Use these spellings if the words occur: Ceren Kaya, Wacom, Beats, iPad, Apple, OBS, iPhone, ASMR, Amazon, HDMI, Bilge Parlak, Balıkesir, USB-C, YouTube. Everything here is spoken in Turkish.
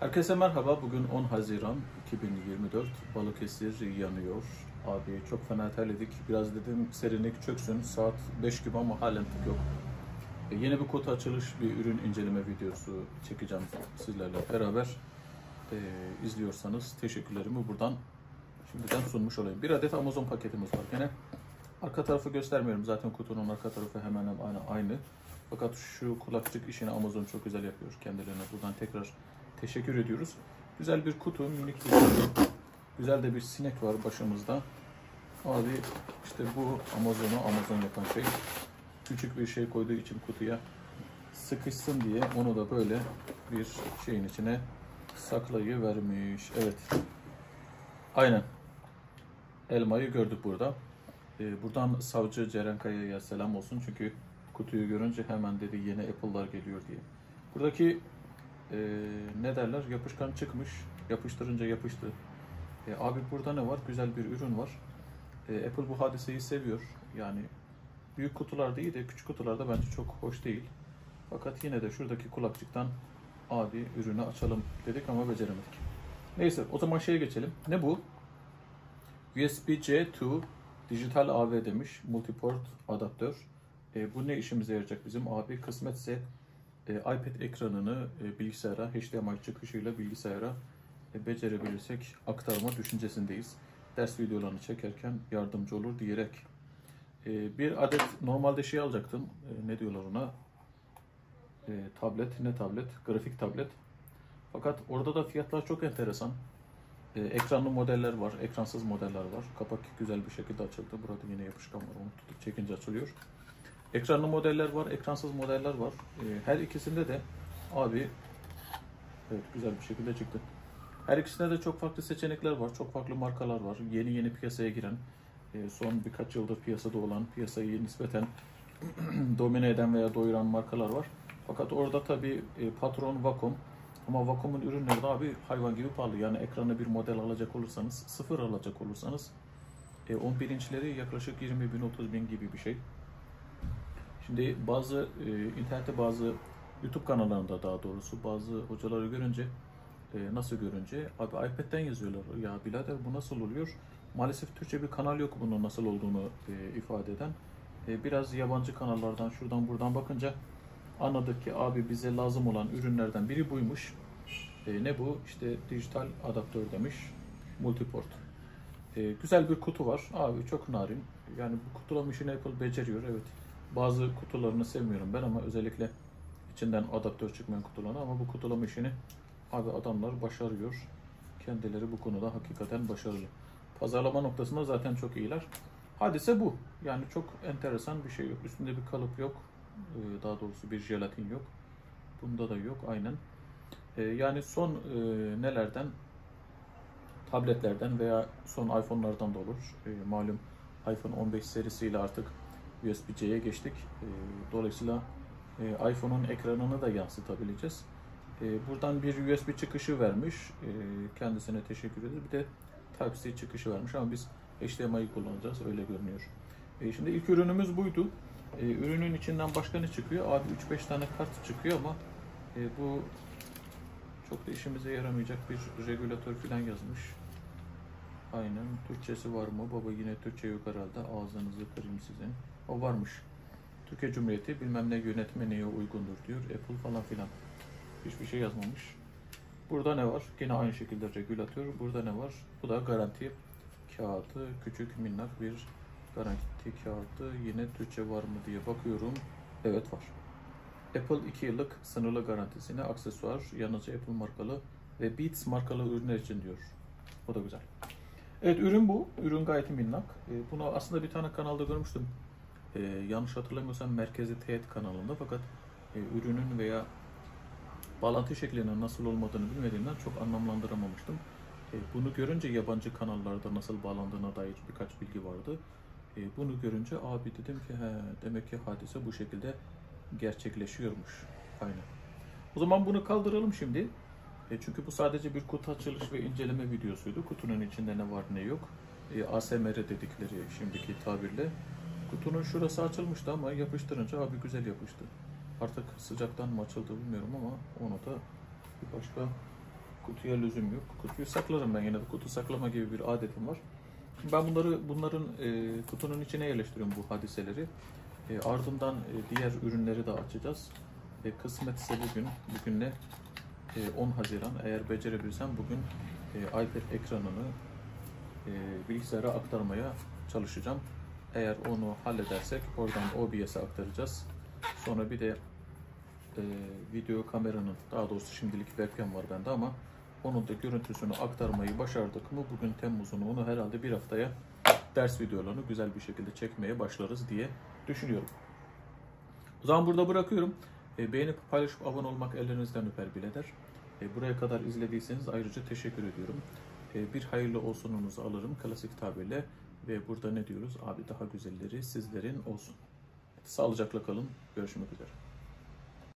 Herkese merhaba. Bugün 10 Haziran 2024. Balıkesir yanıyor. Abi çok fena terledik. Biraz dedim serinlik çöksün. Saat 5 gibi ama halen tık yok. Yeni bir kutu açılış, bir ürün inceleme videosu çekeceğim sizlerle beraber. İzliyorsanız teşekkürlerimi buradan şimdiden sunmuş olayım. Bir adet Amazon paketimiz var. Gene arka tarafı göstermiyorum. Zaten kutunun arka tarafı hemen hemen aynı. Fakat şu kulakçık işini Amazon çok güzel yapıyor. Kendilerine buradan tekrar teşekkür ediyoruz. Güzel bir kutu, minik bir kutu. Güzel de bir sinek var başımızda. Abi işte bu Amazon yapan şey. Küçük bir şey koyduğu için kutuya sıkışsın diye onu da böyle bir şeyin içine saklayıvermiş. Evet. Aynen. Elmayı gördük burada. Buradan savcı Ceren Kaya'ya selam olsun. Çünkü kutuyu görünce hemen dedi yeni Apple'lar geliyor diye. Buradaki ne derler? Yapışkan çıkmış. Yapıştırınca yapıştı. Abi burada ne var? Güzel bir ürün var. Apple bu hadiseyi seviyor. Yani büyük kutularda iyi de küçük kutularda bence çok hoş değil. Fakat yine de şuradaki kulakçıktan abi ürünü açalım dedik ama beceremedik. Neyse o zaman şeye geçelim. Ne bu? USB-C2 dijital AV demiş. Multiport adaptör. Bu ne işimize yarayacak bizim? Abi kısmetse iPad ekranını bilgisayara, HDMI çıkışıyla bilgisayara becerebilirsek aktarma düşüncesindeyiz. Ders videolarını çekerken yardımcı olur diyerek. Bir adet normalde şey alacaktım. Ne diyorlar ona? Tablet. Grafik tablet. Fakat orada da fiyatlar çok enteresan. Ekranlı modeller var, ekransız modeller var. Kapak güzel bir şekilde açıldı. Burada yine yapışkan var. Onu tutup çekince açılıyor. Ekranlı modeller var, ekransız modeller var. Her ikisinde de abi evet güzel bir şekilde çıktı. Her ikisinde de çok farklı seçenekler var, çok farklı markalar var. Yeni piyasaya giren, son birkaç yıldır piyasada olan, piyasayı nispeten domine eden veya doyuran markalar var. Fakat orada tabii patron Wacom. Ama Wacom'un ürünleri de abi hayvan gibi pahalı. Yani ekranlı bir model alacak olursanız, sıfır alacak olursanız 11 inçleri yaklaşık 20.000-30.000 gibi bir şey. Şimdi bazı internette bazı YouTube kanallarında daha doğrusu bazı hocaları görünce nasıl görünce abi iPad'den yazıyorlar. Ya birader bu nasıl oluyor? Maalesef Türkçe bir kanal yok bunun nasıl olduğunu ifade eden. Biraz yabancı kanallardan şuradan buradan bakınca anladık ki abi bize lazım olan ürünlerden biri buymuş. Ne bu? İşte dijital adaptör demiş. Multiport. Güzel bir kutu var. Abi çok narin. Yani bu kutulama işini Apple beceriyor. Evet. Bazı kutularını sevmiyorum ben ama özellikle içinden adaptör çıkmayan kutularını ama bu kutulama işini abi adamlar başarıyor. Kendileri bu konuda hakikaten başarılı. Pazarlama noktasında zaten çok iyiler. Hadise bu. Yani çok enteresan bir şey yok. Üstünde bir kalıp yok. Daha doğrusu bir jelatin yok. Bunda da yok aynen. Yani son nelerden? Tabletlerden veya son iPhone'lardan da olur. Malum iPhone 15 serisiyle artık USB-C'ye geçtik. Dolayısıyla iPhone'un ekranını da yansıtabileceğiz. Buradan bir USB çıkışı vermiş. Kendisine teşekkür ederiz. Bir de Type-C çıkışı vermiş ama biz HDMI'yi kullanacağız. Öyle görünüyor. Şimdi ilk ürünümüz buydu. Ürünün içinden başka ne çıkıyor? Abi 3-5 tane kart çıkıyor ama bu çok da işimize yaramayacak bir regülatör falan yazmış. Aynen. Türkçesi var mı? Baba yine Türkçe yok herhalde. Ağzınızı kırayım sizin. O varmış. Türkiye Cumhuriyeti bilmem ne yönetmeliğe uygundur diyor. Apple falan filan. Hiçbir şey yazmamış. Burada ne var? Yine aynı şekilde regülatör. Burada ne var? Bu da garanti kağıdı. Küçük minnak bir garanti kağıdı. Yine Türkçe var mı diye bakıyorum. Evet var. Apple 2 yıllık sınırlı garantisine aksesuar. Yalnızca Apple markalı ve Beats markalı ürünler için diyor. O da güzel. Evet ürün bu. Ürün gayet minnak. Bunu aslında bir tane kanalda görmüştüm. Yanlış hatırlamıyorsam Merkezi Teğet kanalında fakat ürünün veya bağlantı şeklinin nasıl olmadığını bilmediğimden çok anlamlandıramamıştım. Bunu görünce yabancı kanallarda nasıl bağlandığına dair birkaç bilgi vardı. Bunu görünce abi dedim ki demek ki hadise bu şekilde gerçekleşiyormuş. Aynen. O zaman bunu kaldıralım şimdi. Çünkü bu sadece bir kutu açılış ve inceleme videosuydu. Kutunun içinde ne var ne yok. ASMR dedikleri şimdiki tabirle. Kutunun şurası açılmıştı ama yapıştırınca abi güzel yapıştı. Artık sıcaktan mı açıldı bilmiyorum ama onu da bir başka Kutuya lüzum yok. Kutuyu saklarım ben. Yine de kutu saklama gibi bir adetim var. Ben bunların kutunun içine yerleştiriyorum bu hadiseleri. Ardından diğer ürünleri de açacağız. Kısmetse bugünle 10 Haziran eğer becerebilsem bugün iPad ekranını bilgisayara aktarmaya çalışacağım. Eğer onu halledersek oradan OBS'e aktaracağız. Sonra bir de video kameranın, daha doğrusu şimdilik webcam var bende ama onun da görüntüsünü aktarmayı başardık mı bugün Temmuz'un onu herhalde bir haftaya ders videolarını güzel bir şekilde çekmeye başlarız diye düşünüyorum. O zaman burada bırakıyorum. Beğenip paylaşıp abone olmak ellerinizden öper bileler. Buraya kadar izlediyseniz ayrıca teşekkür ediyorum. Bir hayırlı olsununuzu alırım klasik tabirle ve burada ne diyoruz? Abi daha güzelleri sizlerin olsun. Sağlıcakla kalın. Görüşmek üzere.